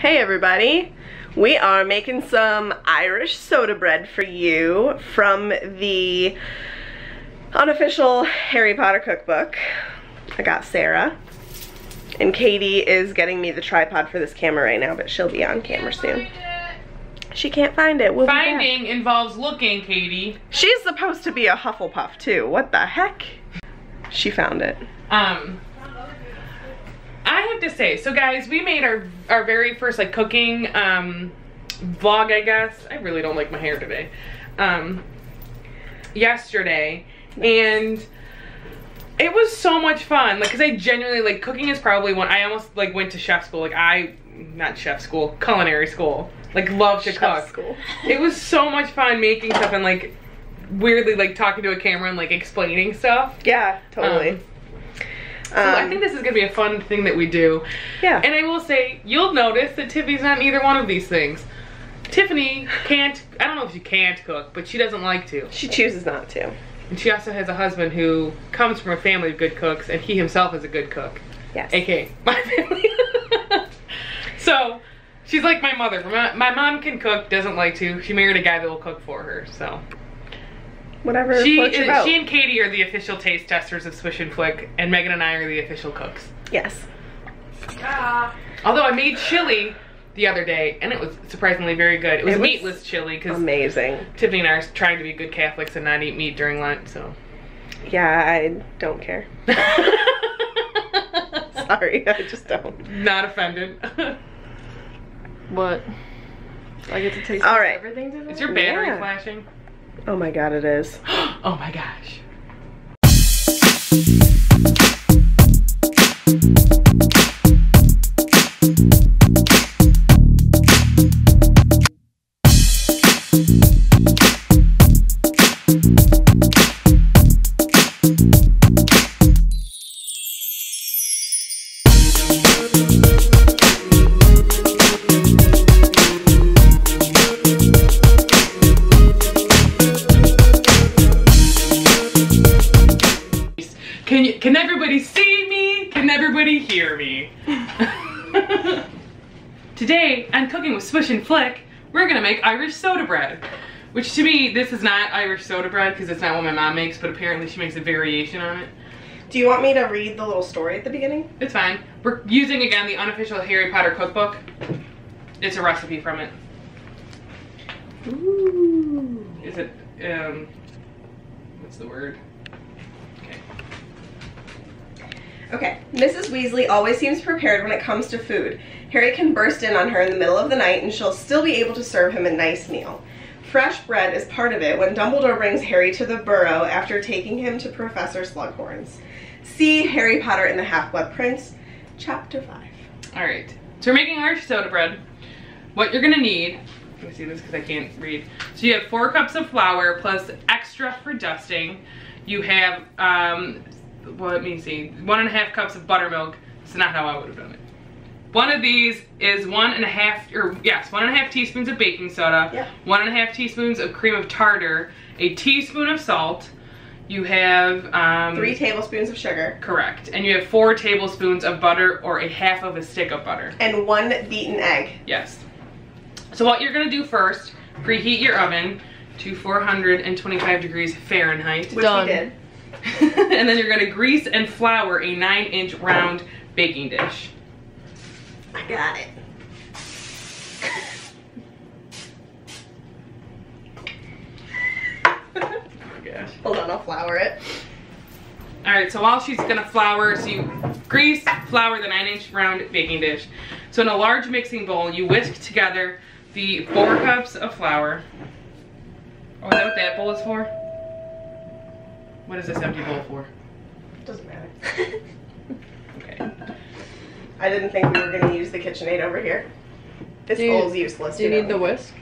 Hey everybody, we are making some Irish soda bread for you from the unofficial Harry Potter cookbook. I got Sarah, and Katie is getting me the tripod for this camera right now, but she'll be on camera soon. She can't find it. We'll be back. Finding involves looking, Katie. She's supposed to be a Hufflepuff too. What the heck? She found it. I have to say, so guys, we made our very first like cooking vlog, I guess. I really don't like my hair today. Yesterday, and it was so much fun. Like, cause I genuinely, like, cooking is probably one, I almost like went to chef school. Like culinary school. Like, love to cook. School. It was so much fun making stuff and like weirdly like talking to a camera and like explaining stuff. Yeah, totally. So I think this is gonna be a fun thing that we do. Yeah. And I will say, you'll notice that Tiffany's not in either one of these things. Tiffany can't, I don't know if she can't cook, but she doesn't like to. She chooses not to. And she also has a husband who comes from a family of good cooks, and he himself is a good cook. Yes. AKA my family. So, she's like my mother. My mom can cook, doesn't like to. She married a guy that will cook for her, so. Whatever floats your boat. She and Katie are the official taste testers of Swish and Flick, and Megan and I are the official cooks. Yes. Yeah. Although I made chili the other day, and it was surprisingly very good. It was meatless chili, because amazing. Tiffany and I are trying to be good Catholics and not eat meat during lunch, so. Yeah, I don't care. Sorry, I just don't. Not offended. What? I get to taste everything today? Is your battery flashing? Oh my god, it is. Oh my gosh. Can everybody see me? Can everybody hear me? Today, on Cooking with Swish and Flick, we're gonna make Irish soda bread. Which to me, this is not Irish soda bread because it's not what my mom makes, but apparently she makes a variation on it. Do you want me to read the little story at the beginning? It's fine. We're using, again, the unofficial Harry Potter cookbook. It's a recipe from it. Ooh. Is it, what's the word? Okay, Mrs. Weasley always seems prepared when it comes to food. Harry can burst in on her in the middle of the night and she'll still be able to serve him a nice meal. Fresh bread is part of it when Dumbledore brings Harry to the Burrow after taking him to Professor Slughorn's. See Harry Potter and the Half-Blood Prince, Chapter 5. Alright, so we're making Irish soda bread. What you're gonna need, let me see this because I can't read. So you have 4 cups of flour plus extra for dusting. You have, well, let me see, 1.5 cups of buttermilk. It's not how I would have done it. One of these is 1.5 teaspoons of baking soda, 1.5 teaspoons of cream of tartar, a teaspoon of salt. You have 3 tablespoons of sugar. Correct. And you have 4 tablespoons of butter, or 1/2 of a stick of butter. And 1 beaten egg. Yes. So what you're gonna do first, preheat your oven to 425 degrees Fahrenheit. Which we did. And then you're going to grease and flour a 9-inch round baking dish. I got it. Oh my gosh. Hold on, I'll flour it. Alright, so while she's going to flour, so you grease, flour the 9-inch round baking dish. So in a large mixing bowl, you whisk together the 4 cups of flour. Oh, is that what that bowl is for? What is this empty bowl for? Doesn't matter. Okay. I didn't think we were going to use the KitchenAid over here. This bowl's useless. Do you need the whisk?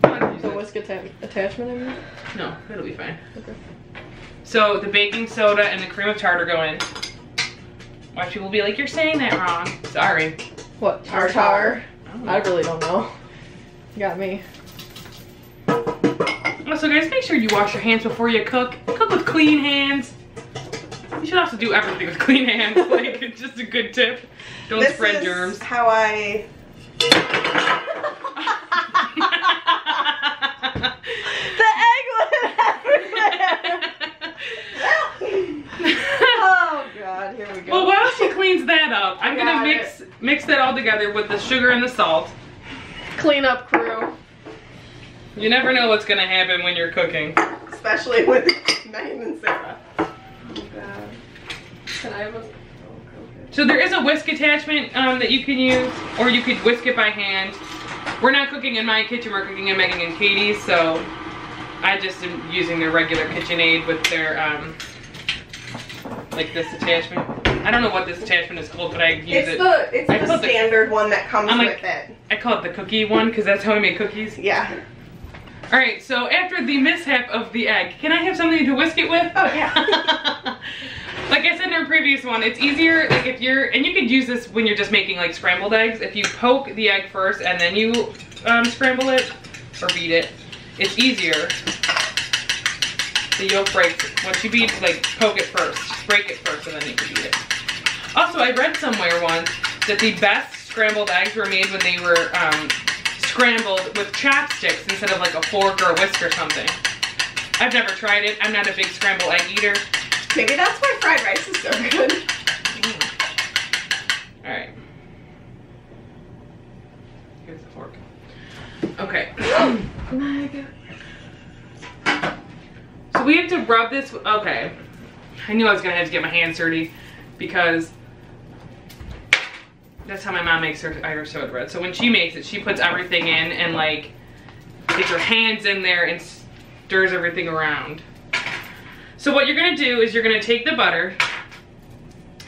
The whisk attachment, I mean? No, it'll be fine. Okay. So the baking soda and the cream of tartar go in. Watch, people will be like, you're saying that wrong. Sorry. What? Tartar? I really don't know. You got me. Also, guys, make sure you wash your hands before you cook. Cook with clean hands. You should also do everything with clean hands. Like, it's just a good tip. Don't spread germs. This is how I The egg went everywhere. Oh God, here we go. Well, while she cleans that up, I'm gonna mix that all together with the sugar and the salt. Clean up crew. You never know what's gonna happen when you're cooking, especially with Megan and Sarah. Oh God. Can I have a... So there is a whisk attachment that you can use, or you could whisk it by hand. We're not cooking in my kitchen, we're cooking in Megan and Katie's, so I just am using their regular KitchenAid with their, like this attachment. I don't know what this attachment is called, but I use it. It's the standard one that comes with it. I call it the cookie one, because that's how I make cookies. Yeah. Alright, so after the mishap of the egg, can I have something to whisk it with? Oh, yeah. Like I said in our previous one, it's easier, like if you're, and you could use this when you're just making like scrambled eggs. If you poke the egg first and then you scramble it or beat it, it's easier. The yolk breaks, once you beat, like poke it first, break it first, and then you can beat it. Also, I read somewhere once that the best scrambled eggs were made when they were scrambled with chopsticks instead of like a fork or a whisk or something. I've never tried it. I'm not a big scrambled egg eater. Maybe that's why fried rice is so good. All right. Here's the fork. Okay. So we have to rub this. Okay. I knew I was gonna have to get my hands dirty because that's how my mom makes her Irish soda bread. So when she makes it, she puts everything in and like gets her hands in there and stirs everything around. So what you're gonna do is you're gonna take the butter,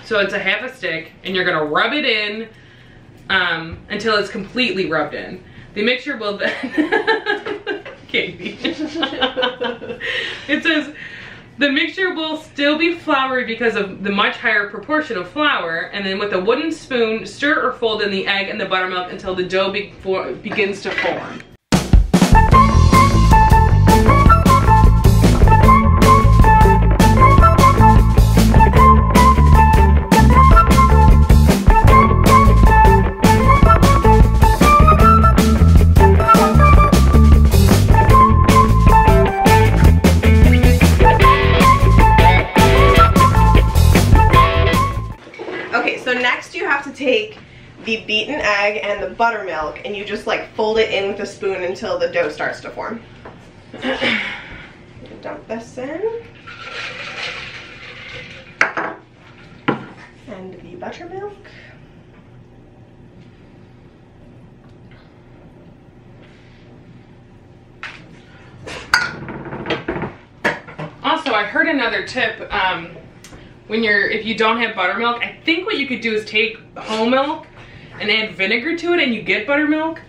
so it's a half a stick, and you're gonna rub it in until it's completely rubbed in. The mixture will then, Katie, it says, the mixture will still be floury because of the much higher proportion of flour, and then with a wooden spoon, stir or fold in the egg and the buttermilk until the dough begins to form. Take the beaten egg and the buttermilk and you just like fold it in with a spoon until the dough starts to form. Dump this in. And the buttermilk. Also, I heard another tip, if you don't have buttermilk, I think what you could do is take whole milk and add vinegar to it and you get buttermilk.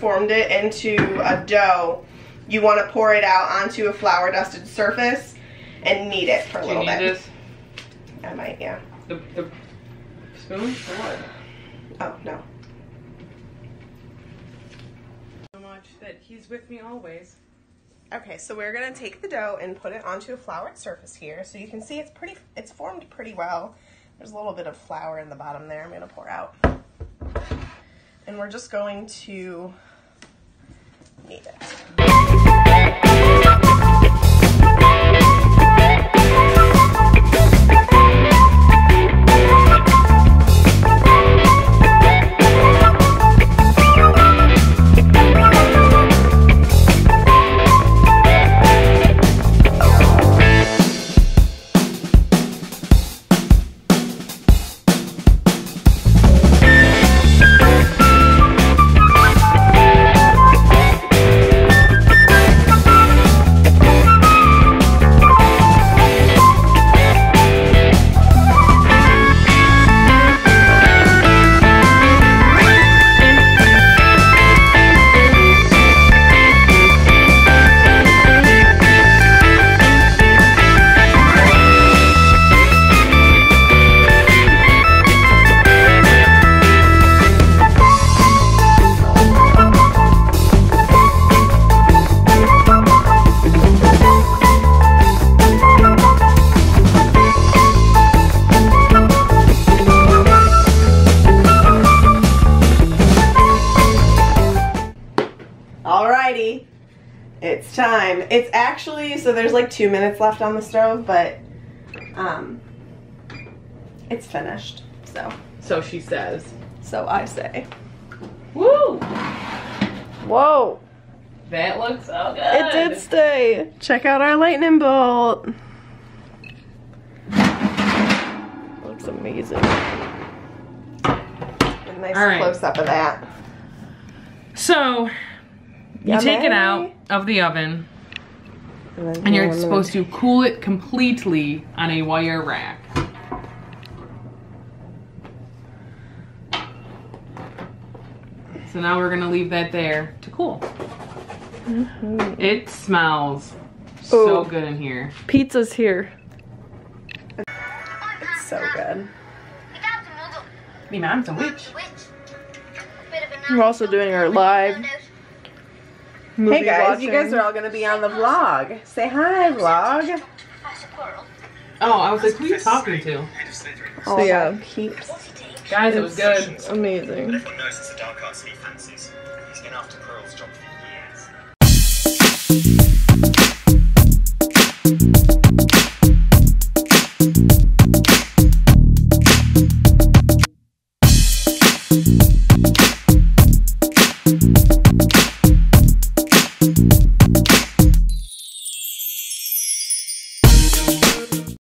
Formed it into a dough, you want to pour it out onto a flour dusted surface and knead it for a little bit. This? I might, yeah. The spoon? Or what? Oh, no. So much that he's with me always. Okay, so we're going to take the dough and put it onto a floured surface here. So you can see it's formed pretty well. There's a little bit of flour in the bottom there I'm going to pour out. And we're just going to knead it. time. It's actually, so there's like 2 minutes left on the stove, but it's finished, so. So she says. So I say. Woo! Whoa! That looks so good. It did stay. Check out our lightning bolt. Looks amazing. A nice close up of that. So, you take it out of the oven and you're supposed to cool it completely on a wire rack. So now we're gonna leave that there to cool. Mm-hmm. It smells so good in here. Pizza's here. It's so good. Me mom's a witch. We're also doing our live movie. Hey guys, watching. You guys are all gonna be on the vlog. Say hi, vlog. Oh, I was like, who are you talking to? Oh, yeah, peeps. Guys, it was good. Amazing. Everyone knows it's a dark arts he fancies. He's been after Pearl's job for years.